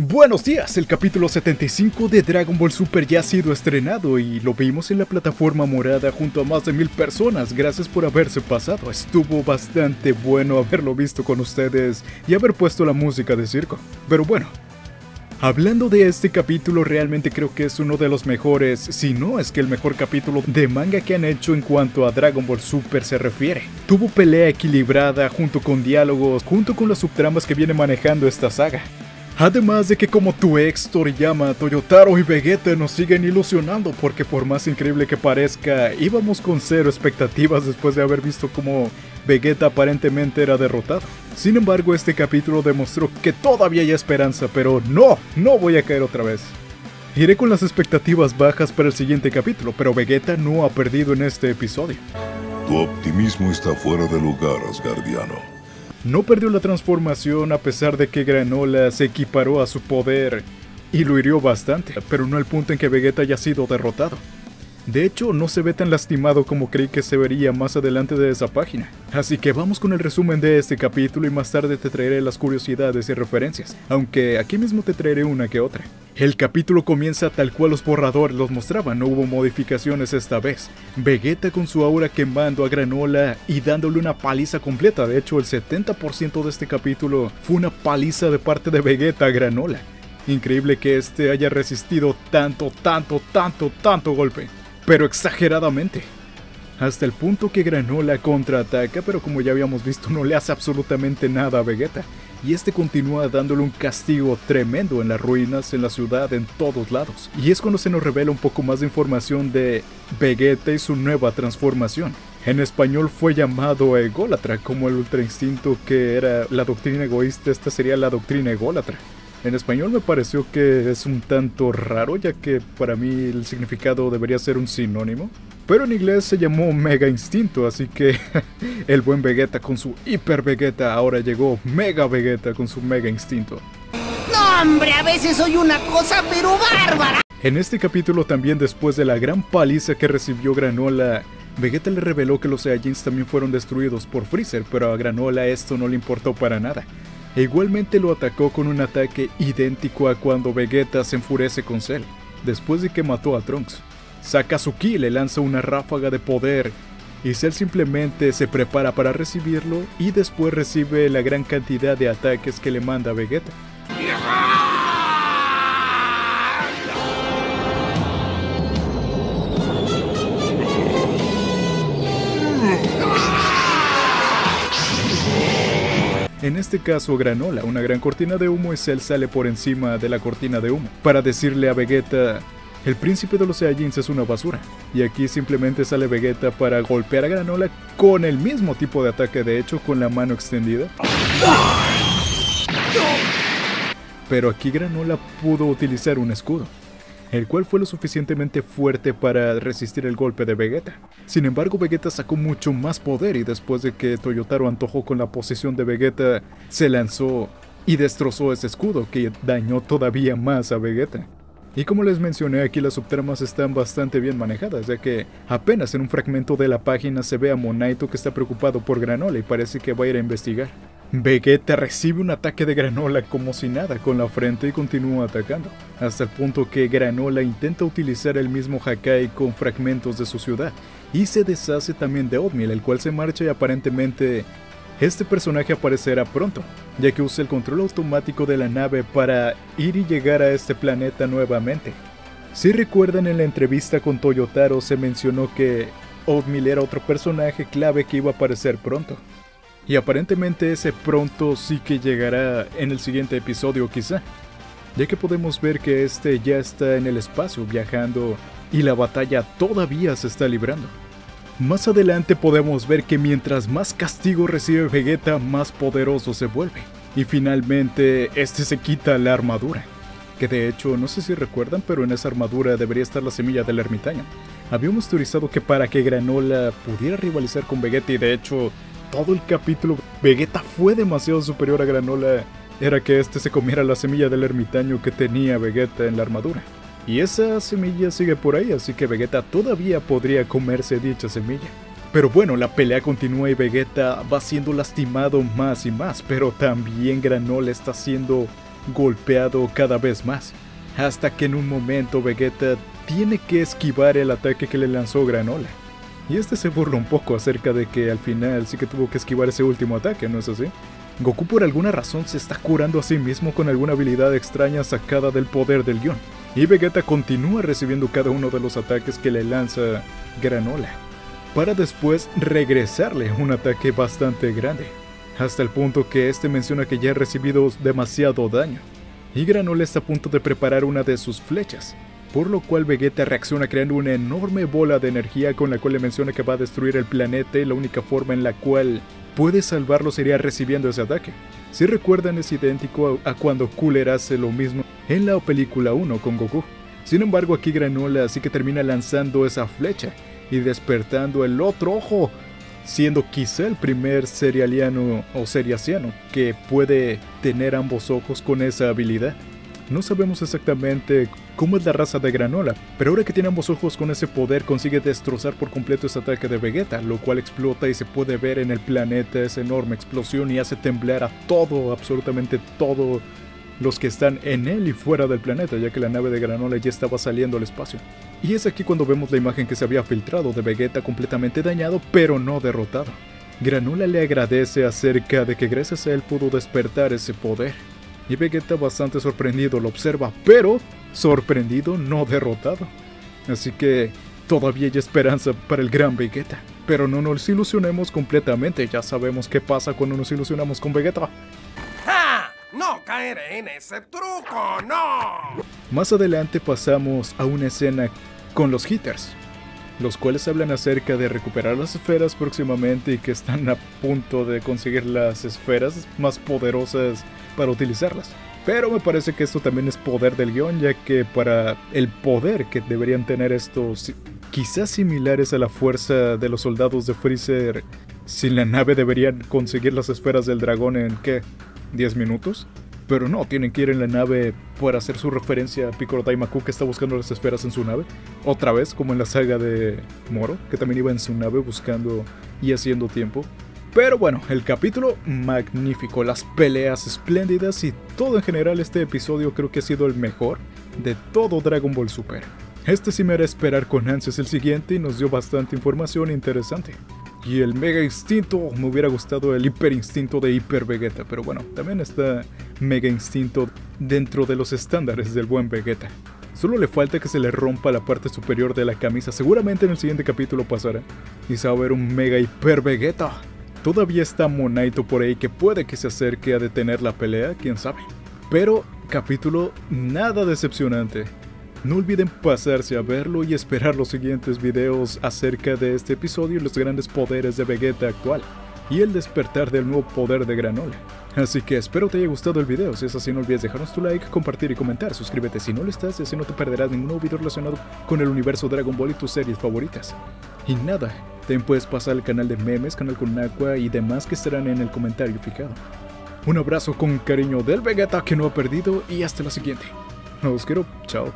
Buenos días, el capítulo 75 de Dragon Ball Super ya ha sido estrenado y lo vimos en la plataforma morada junto a más de 1000 personas. Gracias por haberse pasado, estuvo bastante bueno haberlo visto con ustedes y haber puesto la música de circo. Pero bueno, hablando de este capítulo, realmente creo que es uno de los mejores, si no es que el mejor capítulo de manga que han hecho en cuanto a Dragon Ball Super se refiere. Tuvo pelea equilibrada junto con diálogos, junto con las subtramas que viene manejando esta saga. Además de que como tu ex Toriyama, Toyotaro y Vegeta nos siguen ilusionando porque por más increíble que parezca, íbamos con cero expectativas después de haber visto cómo Vegeta aparentemente era derrotado. Sin embargo, este capítulo demostró que todavía hay esperanza, pero no voy a caer otra vez. Iré con las expectativas bajas para el siguiente capítulo, pero Vegeta no ha perdido en este episodio. Tu optimismo está fuera de lugar, Asgardiano. No perdió la transformación a pesar de que Granola se equiparó a su poder y lo hirió bastante, pero no al punto en que Vegeta haya sido derrotado. De hecho, no se ve tan lastimado como creí que se vería más adelante de esa página. Así que vamos con el resumen de este capítulo y más tarde te traeré las curiosidades y referencias, aunque aquí mismo te traeré una que otra. El capítulo comienza tal cual los borradores los mostraban, no hubo modificaciones esta vez. Vegeta con su aura quemando a Granola y dándole una paliza completa. De hecho, el 70% de este capítulo fue una paliza de parte de Vegeta a Granola. Increíble que este haya resistido tanto golpe, pero exageradamente. Hasta el punto que Granola contraataca, pero como ya habíamos visto no le hace absolutamente nada a Vegeta. Y este continúa dándole un castigo tremendo en las ruinas, en la ciudad, en todos lados. Y es cuando se nos revela un poco más de información de Vegeta y su nueva transformación. En español fue llamado ególatra, como el ultra instinto que era la doctrina egoísta, esta sería la doctrina ególatra. En español me pareció que es un tanto raro, ya que para mí el significado debería ser un sinónimo. Pero en inglés se llamó Mega Instinto, así que el buen Vegeta con su Hiper Vegeta ahora llegó Mega Vegeta con su Mega Instinto. ¡No, hombre! A veces soy una cosa pero bárbara. En este capítulo también, después de la gran paliza que recibió Granola, Vegeta le reveló que los Saiyajins también fueron destruidos por Freezer, pero a Granola esto no le importó para nada. E igualmente lo atacó con un ataque idéntico a cuando Vegeta se enfurece con Cell, después de que mató a Trunks. Saca su ki, le lanza una ráfaga de poder y Cell simplemente se prepara para recibirlo y después recibe la gran cantidad de ataques que le manda Vegeta. En este caso Granola, una gran cortina de humo, y Cell sale por encima de la cortina de humo para decirle a Vegeta: el príncipe de los Saiyajins es una basura. Y aquí simplemente sale Vegeta para golpear a Granola con el mismo tipo de ataque, de hecho con la mano extendida. Pero aquí Granola pudo utilizar un escudo, el cual fue lo suficientemente fuerte para resistir el golpe de Vegeta. Sin embargo, Vegeta sacó mucho más poder y después de que Toyotaro antojó con la posición de Vegeta, se lanzó y destrozó ese escudo que dañó todavía más a Vegeta. Y como les mencioné, aquí las subtramas están bastante bien manejadas, ya que apenas en un fragmento de la página se ve a Monaito que está preocupado por Granola y parece que va a ir a investigar. Vegeta recibe un ataque de Granola como si nada con la frente y continúa atacando, hasta el punto que Granola intenta utilizar el mismo Hakai con fragmentos de su ciudad, y se deshace también de Oatmeal, el cual se marcha y aparentemente este personaje aparecerá pronto, ya que usa el control automático de la nave para ir y llegar a este planeta nuevamente. Si recuerdan, en la entrevista con Toyotaro se mencionó que Oatmeal era otro personaje clave que iba a aparecer pronto. Y aparentemente ese pronto sí que llegará en el siguiente episodio quizá, ya que podemos ver que este ya está en el espacio viajando y la batalla todavía se está librando. Más adelante podemos ver que mientras más castigo recibe Vegeta, más poderoso se vuelve. Y finalmente, este se quita la armadura. Que de hecho, no sé si recuerdan, pero en esa armadura debería estar la semilla del ermitaño. Habíamos teorizado que para que Granola pudiera rivalizar con Vegeta, y de hecho, todo el capítulo Vegeta fue demasiado superior a Granola, era que este se comiera la semilla del ermitaño que tenía Vegeta en la armadura. Y esa semilla sigue por ahí, así que Vegeta todavía podría comerse dicha semilla. Pero bueno, la pelea continúa y Vegeta va siendo lastimado más y más, pero también Granola está siendo golpeado cada vez más, hasta que en un momento Vegeta tiene que esquivar el ataque que le lanzó Granola. Y este se burla un poco acerca de que al final sí que tuvo que esquivar ese último ataque, ¿no es así? Goku por alguna razón se está curando a sí mismo con alguna habilidad extraña sacada del poder del guión, y Vegeta continúa recibiendo cada uno de los ataques que le lanza Granola, para después regresarle un ataque bastante grande, hasta el punto que este menciona que ya ha recibido demasiado daño, y Granola está a punto de preparar una de sus flechas, por lo cual Vegeta reacciona creando una enorme bola de energía con la cual le menciona que va a destruir el planeta y la única forma en la cual puede salvarlo sería recibiendo ese ataque. Si recuerdan, es idéntico a cuando Cooler hace lo mismo en la película 1 con Goku. Sin embargo, aquí Granola así que termina lanzando esa flecha y despertando el otro ojo, siendo quizá el primer cerealiano o seriasiano que puede tener ambos ojos con esa habilidad. No sabemos exactamente cómo es la raza de Granola, pero ahora que tiene ambos ojos con ese poder consigue destrozar por completo ese ataque de Vegeta, lo cual explota y se puede ver en el planeta esa enorme explosión y hace temblar a todo, absolutamente todo, los que están en él y fuera del planeta, ya que la nave de Granola ya estaba saliendo al espacio. Y es aquí cuando vemos la imagen que se había filtrado de Vegeta completamente dañado, pero no derrotado. Granola le agradece acerca de que gracias a él pudo despertar ese poder. Y Vegeta, bastante sorprendido, lo observa, pero sorprendido, no derrotado. Así que todavía hay esperanza para el gran Vegeta. Pero no nos ilusionemos completamente, ya sabemos qué pasa cuando nos ilusionamos con Vegeta. ¡Ja! ¡No caeré en ese truco, no! Más adelante pasamos a una escena con los Hitters, los cuales hablan acerca de recuperar las esferas próximamente y que están a punto de conseguir las esferas más poderosas para utilizarlas. Pero me parece que esto también es poder del guión, ya que para el poder que deberían tener estos, quizás similares a la fuerza de los soldados de Freezer, sin la nave deberían conseguir las esferas del dragón en, ¿qué? ¿10 minutos? Pero no, tienen que ir en la nave para hacer su referencia a Piccolo Taimaku, que está buscando las esferas en su nave. Otra vez, como en la saga de Moro, que también iba en su nave buscando y haciendo tiempo. Pero bueno, el capítulo magnífico, las peleas espléndidas y todo en general. Este episodio creo que ha sido el mejor de todo Dragon Ball Super. Este sí me hará esperar con ansias el siguiente y nos dio bastante información interesante. Y el Mega Instinto, me hubiera gustado el Hiper Instinto de Hiper Vegeta, pero bueno, también está Mega Instinto dentro de los estándares del buen Vegeta. Solo le falta que se le rompa la parte superior de la camisa, seguramente en el siguiente capítulo pasará. Y se va a ver un Mega Hiper Vegeta. Todavía está Monaito por ahí que puede que se acerque a detener la pelea, quién sabe. Pero capítulo nada decepcionante. No olviden pasarse a verlo y esperar los siguientes videos acerca de este episodio y los grandes poderes de Vegeta actual, y el despertar del nuevo poder de Granola. Así que espero te haya gustado el video, si es así no olvides dejarnos tu like, compartir y comentar, suscríbete si no lo estás y así no te perderás ningún nuevo video relacionado con el universo Dragon Ball y tus series favoritas. Y nada, también puedes pasar al canal de memes, canal con Aqua y demás que estarán en el comentario fijado. Un abrazo con cariño del Vegeta que no ha perdido y hasta la siguiente. Los quiero, chao.